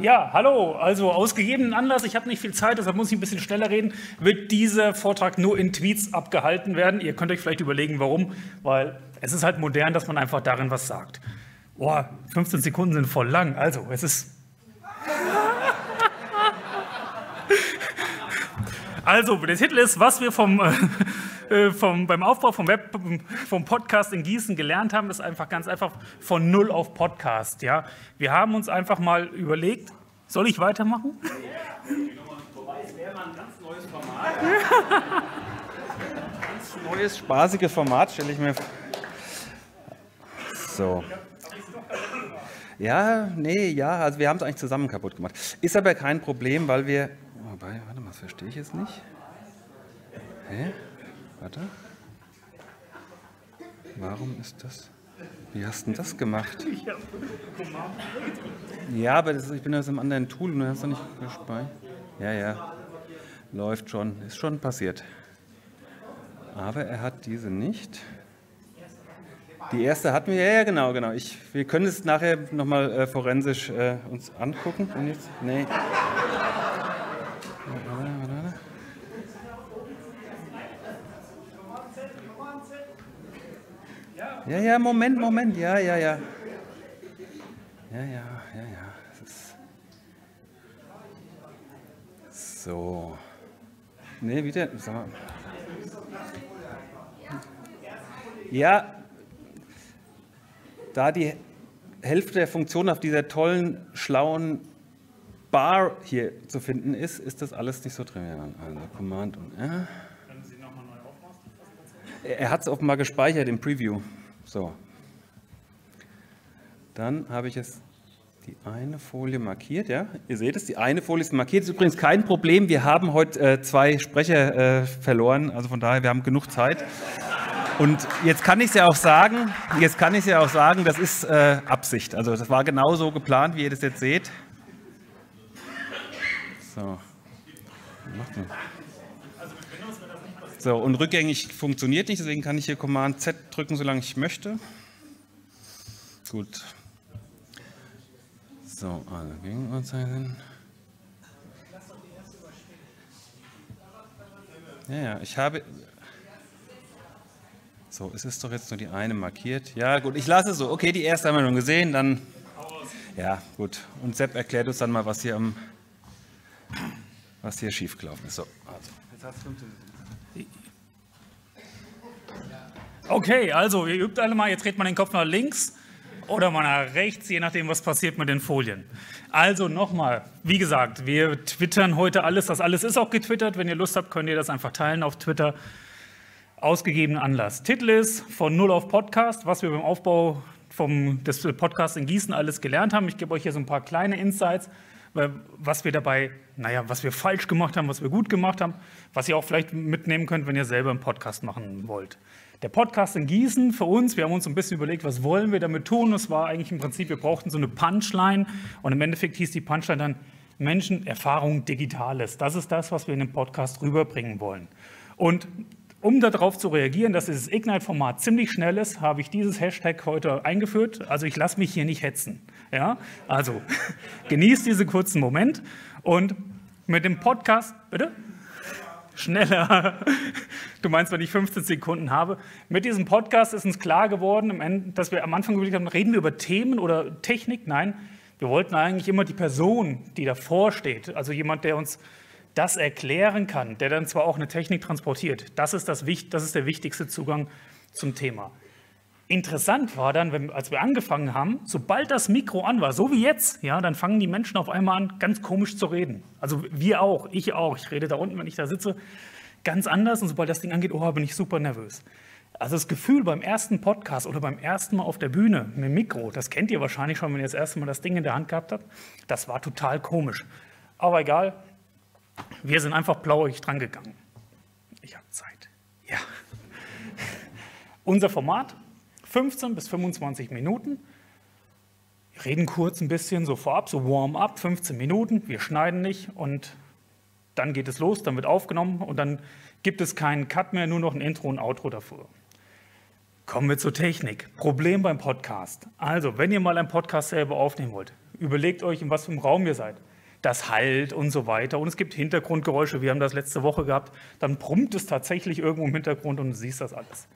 Ja, hallo. Also aus gegebenen Anlass, ich habe nicht viel Zeit, deshalb muss ich ein bisschen schneller reden, wird dieser Vortrag nur in Tweets abgehalten werden. Ihr könnt euch vielleicht überlegen, warum, weil es ist halt modern, dass man einfach darin was sagt. Boah, 15 Sekunden sind voll lang. Also, es ist... Also, der Titel ist, was wir beim Aufbau vom Podcast in Gießen gelernt haben, ist einfach ganz einfach von Null auf Podcast. Ja? Wir haben uns einfach mal überlegt, soll ich weitermachen? Ja, wobei es wäre mal ein ganz neues Format. Ein ganz neues, spaßiges Format, stelle ich mir vor. So. Ja, nee, ja, also wir haben es eigentlich zusammen kaputt gemacht. Ist aber kein Problem, weil wir... Wobei, warte mal, das verstehe ich jetzt nicht. Hä? Warte. Warum ist das? Wie hast du denn das gemacht? Ja, aber das ist, ich bin aus einem anderen Tool und du hast doch nicht gespeichert. Ja, ja. Läuft schon. Ist schon passiert. Aber er hat diese nicht. Die erste hatten wir. Ja, ja, genau, genau. Wir können es nachher nochmal forensisch uns angucken. Und jetzt? Nee. Ja, ja, Moment, Moment, ja, ja, ja. Ja, ja, ja, ja. Das ist so. Nee, wieder. Ja, da die Hälfte der Funktion auf dieser tollen, schlauen Bar hier zu finden ist, ist das alles nicht so drin. Also Command und R. Können Sie nochmal neu aufmachen? Er hat es offenbar gespeichert im Preview. So, dann habe ich jetzt die eine Folie markiert, ja, ihr seht es, die eine Folie ist markiert, ist übrigens kein Problem, wir haben heute zwei Sprecher verloren, also von daher, wir haben genug Zeit und jetzt kann ich es ja auch sagen, das ist Absicht, also das war genau so geplant, wie ihr das jetzt seht. So, so, und rückgängig funktioniert nicht, deswegen kann ich hier Command Z drücken, solange ich möchte. Gut. So, also Gegenuhrzeichen. Ja, ja, ich habe... So, es ist doch jetzt nur die eine markiert. Ja, gut, ich lasse es so. Okay, die erste haben wir schon gesehen, dann... Ja, gut. Und Sepp erklärt uns dann mal, was hier schiefgelaufen ist. So, also. Jetzt hat es 15 Sekunden. Okay, also ihr übt alle mal, jetzt dreht man den Kopf nach links oder mal nach rechts, je nachdem, was passiert mit den Folien. Also nochmal, wie gesagt, wir twittern heute alles, das alles ist auch getwittert. Wenn ihr Lust habt, könnt ihr das einfach teilen auf Twitter. Ausgegebenen Anlass. Titel ist von Null auf Podcast, was wir beim Aufbau des Podcasts in Gießen alles gelernt haben. Ich gebe euch hier so ein paar kleine Insights, was wir dabei, naja, was wir falsch gemacht haben, was wir gut gemacht haben, was ihr auch vielleicht mitnehmen könnt, wenn ihr selber einen Podcast machen wollt. Der Podcast in Gießen für uns, wir haben uns ein bisschen überlegt, was wollen wir damit tun? Es war eigentlich im Prinzip, wir brauchten so eine Punchline und im Endeffekt hieß die Punchline dann Menschenerfahrung Digitales. Das ist das, was wir in dem Podcast rüberbringen wollen. Und um darauf zu reagieren, dass dieses Ignite-Format ziemlich schnell ist, habe ich dieses Hashtag heute eingeführt. Also ich lasse mich hier nicht hetzen. Ja? Also genießt diesen kurzen Moment und mit dem Podcast, bitte? Schneller. Du meinst, wenn ich 15 Sekunden habe. Mit diesem Podcast ist uns klar geworden, dass wir am Anfang überlegt haben, reden wir über Themen oder Technik? Nein, wir wollten eigentlich immer die Person, die davor steht, also jemand, der uns das erklären kann, der dann zwar auch eine Technik transportiert. Das ist der wichtigste Zugang zum Thema. Interessant war dann, als wir angefangen haben, sobald das Mikro an war, so wie jetzt, ja, dann fangen die Menschen auf einmal an, ganz komisch zu reden. Also wir auch, ich rede da unten, wenn ich da sitze, ganz anders und sobald das Ding angeht, oh, bin ich super nervös. Also das Gefühl beim ersten Podcast oder beim ersten Mal auf der Bühne mit dem Mikro, das kennt ihr wahrscheinlich schon, wenn ihr das erste Mal das Ding in der Hand gehabt habt, das war total komisch. Aber egal, wir sind einfach blauäugig dran gegangen. Ich habe Zeit. Ja. Unser Format. 15 bis 25 Minuten, wir reden kurz ein bisschen so vorab, so Warm-up, 15 Minuten, wir schneiden nicht und dann geht es los, dann wird aufgenommen und dann gibt es keinen Cut mehr, nur noch ein Intro und ein Outro dafür. Kommen wir zur Technik. Problem beim Podcast. Also, wenn ihr mal einen Podcast selber aufnehmen wollt, Überlegt euch, in was für einem Raum ihr seid. Das halt und so weiter. Und es gibt Hintergrundgeräusche. Wir haben das letzte Woche gehabt. Dann brummt es tatsächlich irgendwo im Hintergrund und du siehst das alles.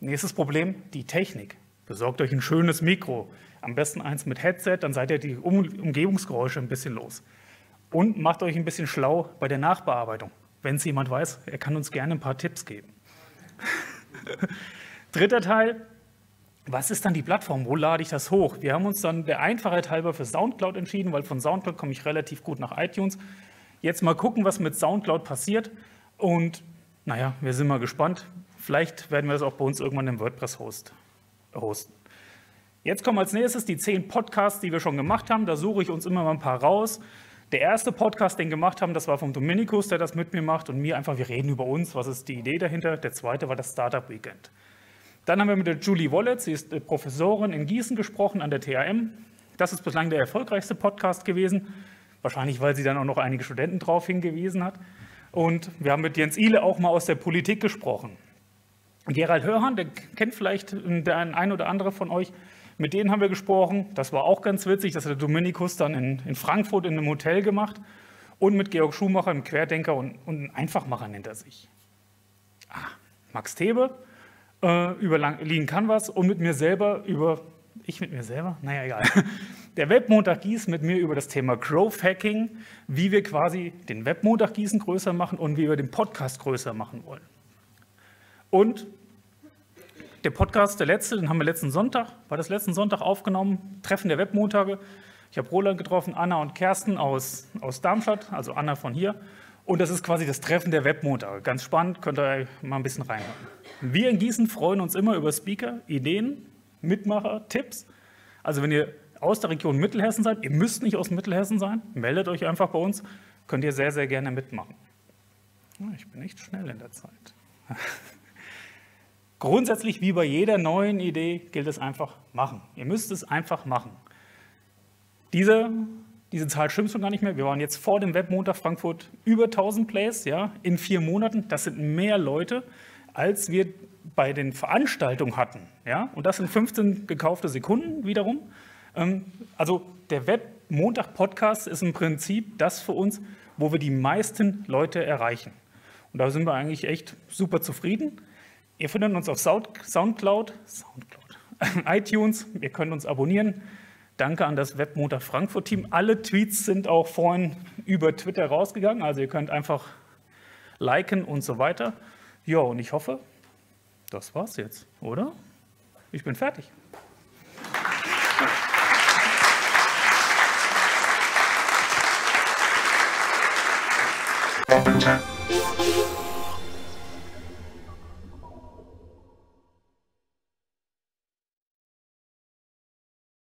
Nächstes Problem, die Technik. Besorgt euch ein schönes Mikro. Am besten eins mit Headset, dann seid ihr die Umgebungsgeräusche ein bisschen los. Und macht euch ein bisschen schlau bei der Nachbearbeitung. Wenn es jemand weiß, er kann uns gerne ein paar Tipps geben. Dritter Teil, was ist dann die Plattform? Wo lade ich das hoch? Wir haben uns dann der Einfachheit halber für SoundCloud entschieden, weil von SoundCloud komme ich relativ gut nach iTunes. Jetzt mal gucken, was mit SoundCloud passiert. Und naja, wir sind mal gespannt. Vielleicht werden wir das auch bei uns irgendwann im WordPress hosten. Jetzt kommen als nächstes die 10 Podcasts, die wir schon gemacht haben. Da suche ich uns immer mal ein paar raus. Der erste Podcast, den wir gemacht haben, das war vom Dominikus, der das mit mir macht und mir einfach, wir reden über uns, was ist die Idee dahinter. Der zweite war das Startup Weekend. Dann haben wir mit der Julie Wollett, sie ist Professorin in Gießen, gesprochen an der THM. Das ist bislang der erfolgreichste Podcast gewesen, wahrscheinlich weil sie dann auch noch einige Studenten drauf hingewiesen hat. Und wir haben mit Jens Ihle auch mal aus der Politik gesprochen. Gerald Hörhan, der kennt vielleicht der ein oder andere von euch. Mit denen haben wir gesprochen, das war auch ganz witzig, das hat der Dominikus dann in Frankfurt in einem Hotel gemacht und mit Georg Schumacher, einem Querdenker und einem Einfachmacher nennt er sich. Max Thebe über Lean Canvas und mit mir selber über, naja egal, der Webmontag Gießen mit mir über das Thema Growth Hacking, wie wir quasi den Webmontag Gießen größer machen und wie wir den Podcast größer machen wollen. Und der Podcast, der letzte, den haben wir letzten Sonntag aufgenommen, Treffen der Webmontage. Ich habe Roland getroffen, Anna und Kersten aus Darmstadt, also Anna von hier. Und das ist quasi das Treffen der Webmontage. Ganz spannend, könnt ihr mal ein bisschen reinhören. Wir in Gießen freuen uns immer über Speaker, Ideen, Mitmacher, Tipps. Also wenn ihr aus der Region Mittelhessen seid, ihr müsst nicht aus Mittelhessen sein, meldet euch einfach bei uns, könnt ihr sehr, sehr gerne mitmachen. Ich bin echt schnell in der Zeit. Grundsätzlich, wie bei jeder neuen Idee, gilt es einfach machen. Ihr müsst es einfach machen. Diese Zahl stimmt schon gar nicht mehr. Wir waren jetzt vor dem Webmontag Frankfurt über 1000 Plays, ja, in 4 Monaten. Das sind mehr Leute, als wir bei den Veranstaltungen hatten. Ja? Und das sind 15 gekaufte Sekunden wiederum. Also der Webmontag-Podcast ist im Prinzip das für uns, wo wir die meisten Leute erreichen. Und da sind wir eigentlich echt super zufrieden. Ihr findet uns auf SoundCloud, iTunes, ihr könnt uns abonnieren. Danke an das Webmontag Frankfurt Team. Alle Tweets sind auch vorhin über Twitter rausgegangen, also ihr könnt einfach liken und so weiter. Ja, und ich hoffe, das war's jetzt, oder? Ich bin fertig.